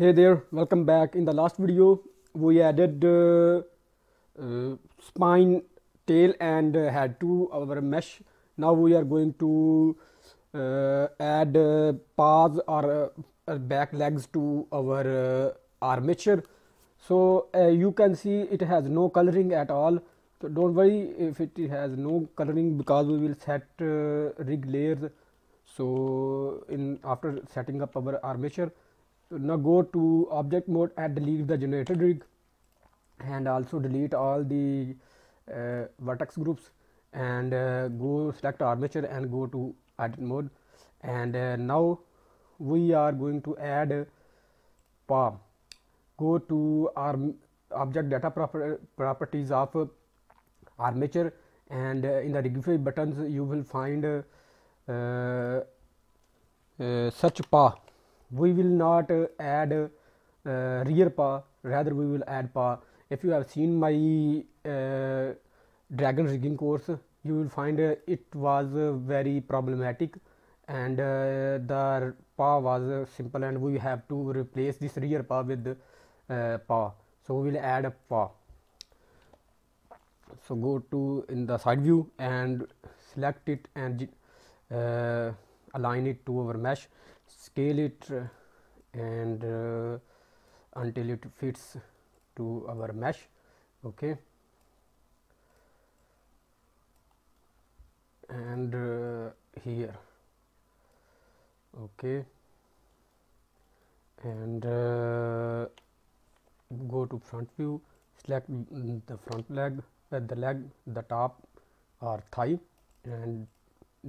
Hey there, welcome back. In the last video we added spine, tail and head to our mesh. Now we are going to add paws or back legs to our armature. So you can see it has no coloring at all, so don't worry if it has no coloring, because we will set rig layers. So after setting up our armature, now go to object mode and delete the generated rig, and also delete all the vertex groups, and go select armature and go to edit mode. And now we are going to add a paw. Go to object data properties of armature, and in the Rigify buttons you will find such paw. We will not add rear paw, rather we will add paw. If you have seen my dragon rigging course, you will find it was very problematic, and the paw was simple, and we have to replace this rear paw with paw. So we will add a paw. So go to in the side view and select it and align it to our mesh. Scale it and until it fits to our mesh. Okay, and here. Okay, and go to front view, select the front leg, the leg, the top or thigh, and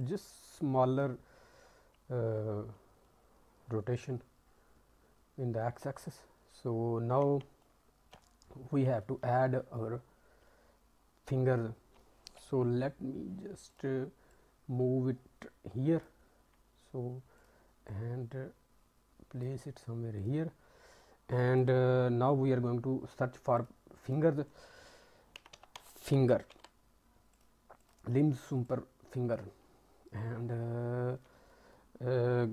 just smaller rotation in the x-axis. So now we have to add our finger. So let me just move it here, so and place it somewhere here. And now we are going to search for fingers. Finger, limbs, super finger, and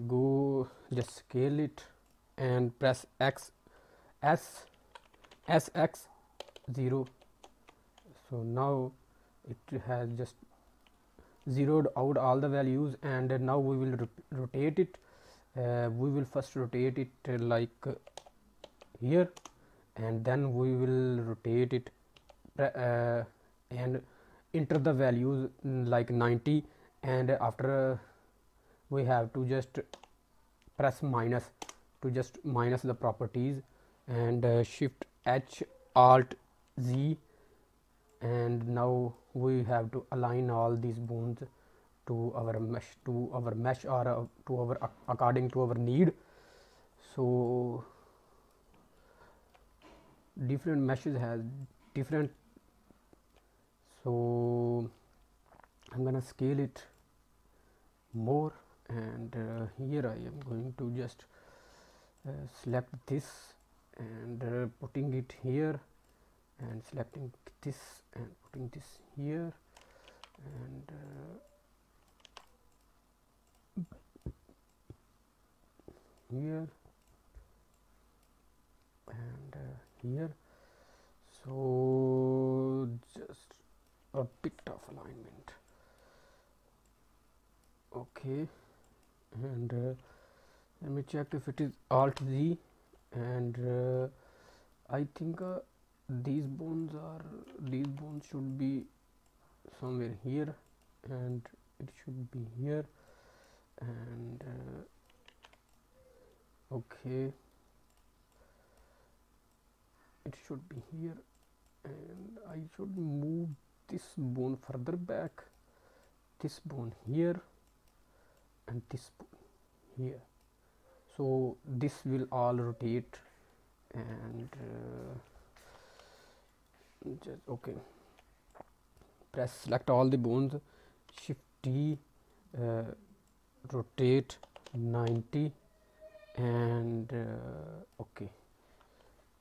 go, just scale it and press X, S, SX 0. So now it has just zeroed out all the values, and now we will rotate it. We will first rotate it like here, and then we will rotate it and enter the values like 90, and after we have to just press minus to just minus the properties, and shift H, alt Z, and now we have to align all these bones to our mesh or to our according to our need. So different meshes has different, so I'm gonna scale it more. And here I am going to just select this and putting it here, and selecting this and putting this here, and here and here. So just a bit of alignment. Okay, and let me check if it is alt Z, and I think these bones should be somewhere here, and it should be here, and okay, it should be here, and I should move this bone further back, this bone here, and this here. So this will all rotate, and just okay, press select all the bones, shift T, rotate 90, and okay,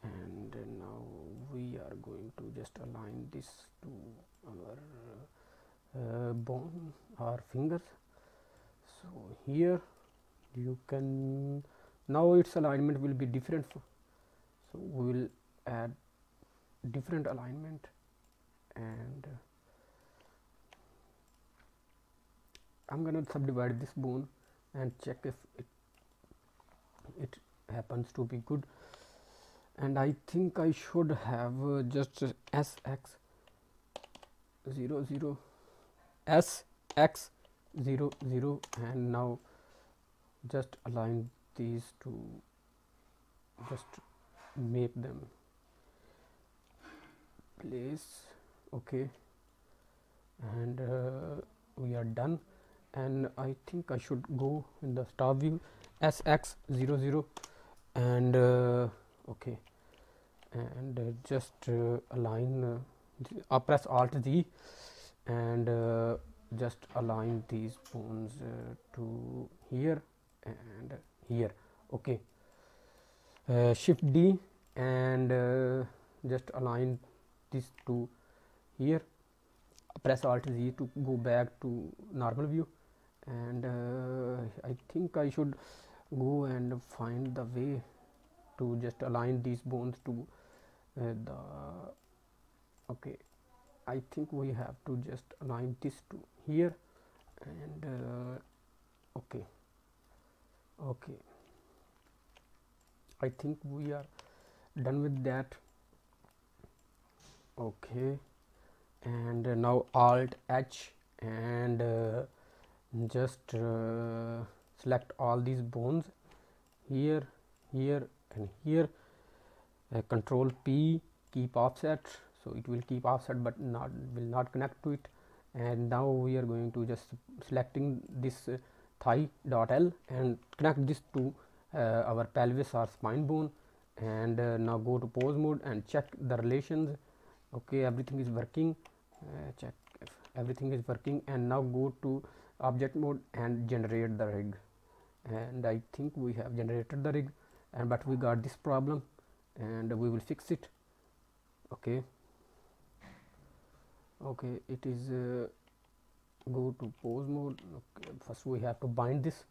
and now we are going to just align this to our bone or fingers. So here you can Now its alignment will be different, so we will add different alignment, and I'm gonna subdivide this bone and check if it happens to be good. And I think I should have just SX 00 and now just align these two, just make them place. Okay, and we are done. And I think I should go in the star view, SX 00, and okay, and just align, press Alt Z and just align these bones to here and here. Okay, Shift D and just align these two here, press Alt Z to go back to normal view. And I think I should go and find the way to just align these bones to okay, I think we have to just align this to here, and okay, I think we are done with that. Okay, and now Alt H and just select all these bones here, here and here. Control P, keep offset, so it will keep offset but will not connect to it. And now we are going to just selecting this thigh.L and connect this to our pelvis or spine bone. And now go to pose mode and check the relations. Okay, everything is working. Check if everything is working, and now go to object mode and generate the rig. And I think we have generated the rig, and but we got this problem and we will fix it. Okay, it is go to pose mode. Okay, first we have to bind this,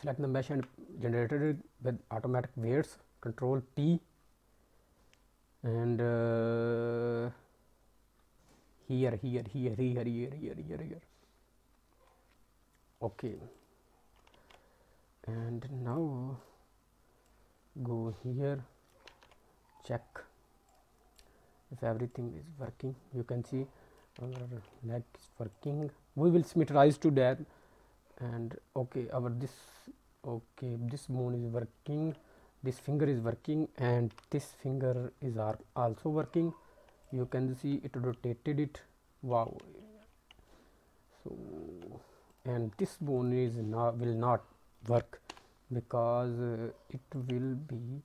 select the mesh and generated it with automatic weights. Control P and here. Okay, and now go here, check if everything is working. You can see our leg is working. We will symmetrize to that. And okay, our this bone is working, this finger is working, and this finger is also working. You can see it rotated it. Wow. So, and this bone is will not work because it will be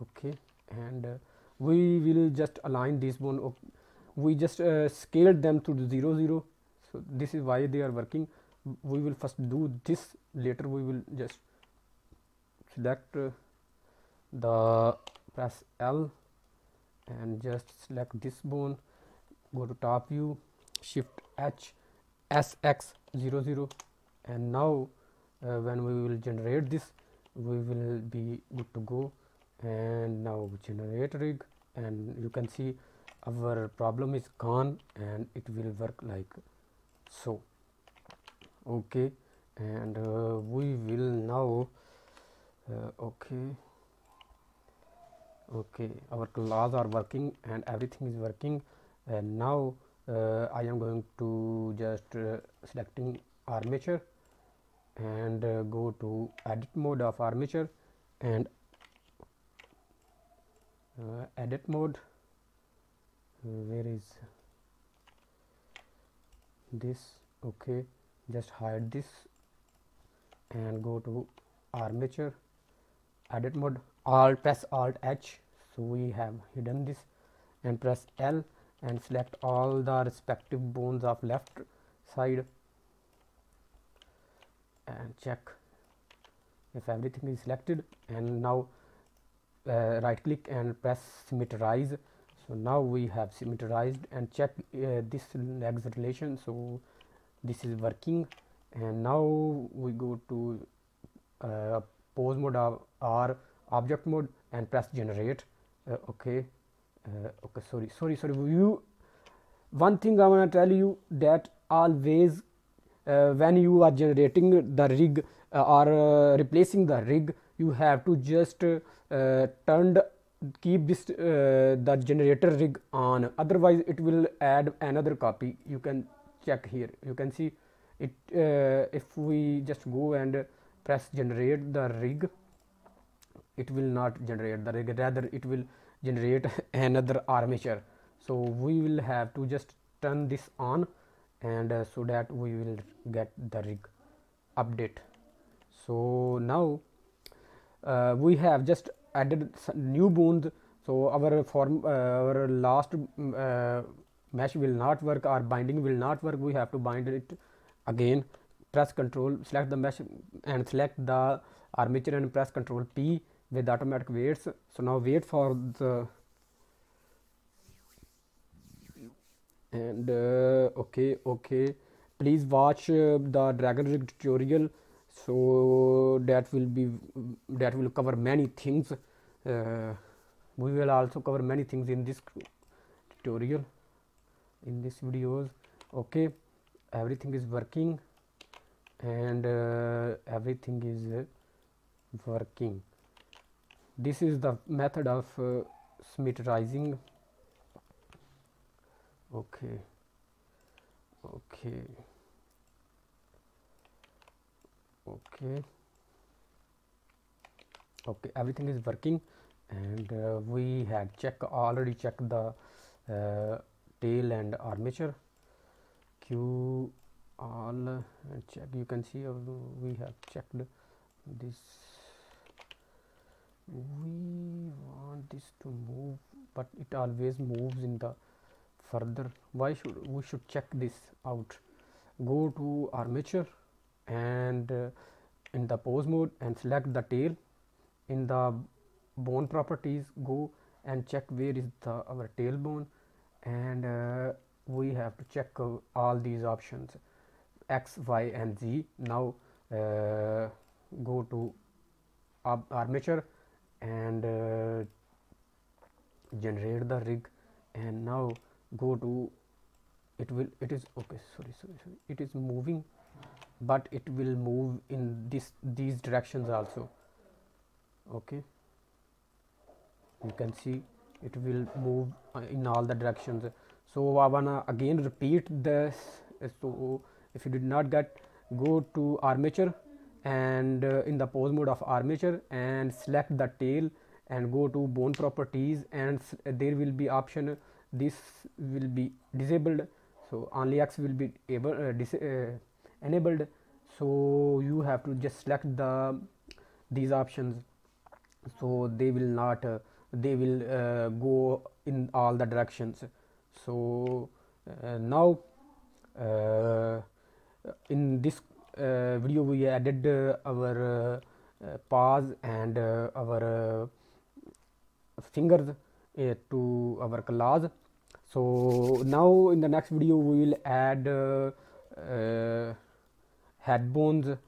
okay, and we will just align this bone. Okay, we just scaled them to 0, 0, so this is why they are working. We will first do this, later we will just select press L and just select this bone, go to top view, Shift H, SX 00, and now when we will generate this, we will be good to go. And now generate rig, and you can see our problem is gone and it will work like so. Okay, and we will now okay, our claws are working and everything is working. And now I am going to just selecting armature and go to edit mode of armature and edit mode. Where is this? Okay, just hide this and go to armature, edit mode, press Alt H, so we have hidden this, and press L and select all the respective bones of left side and check if everything is selected. And now right click and press symmetrize, so now we have symmetrized. And check this legs relation, so this is working. And now we go to pose mode or object mode and press generate. Okay, sorry, one thing I want to tell you that always when you are generating the rig or replacing the rig, you have to just keep this the generator rig on, otherwise it will add another copy. You can check here, you can see it. If we just go and press generate the rig, it will not generate the rig, rather it will generate another armature. So we will have to just turn this on, and so that we will get the rig update. So now we have just added some new boons, so our last mesh will not work, our binding will not work. We have to bind it again. Press Control, select the mesh and select the armature and press Control P with automatic weights. So now wait for the and okay, please watch the Dragon Rig tutorial, so that will cover many things. We will also cover many things in this tutorial, in this videos. Okay, everything is working, and everything is working. This is the method of smitterizing. Okay, everything is working, and we had already checked the tail and armature. Q all check. You can see we have checked this. We want this to move, but it always moves in the further. Why should we should check this out? Go to armature and in the pose mode and select the tail. In the bone properties, go and check where is our tail bone, and we have to check all these options X, Y and Z. Now go to armature and generate the rig, and now go to it is okay, sorry, it is moving, but it will move in these directions also. Okay, you can see it will move in all the directions. So I wanna again repeat this. So if you did not get, go to armature and in the pose mode of armature and select the tail and go to bone properties, and there will be option this will be disabled, so only X will be enabled. So you have to just select these options, so they will not go in all the directions. So now in this video we added our paws and our fingers to our collage. So now in the next video we will add head bones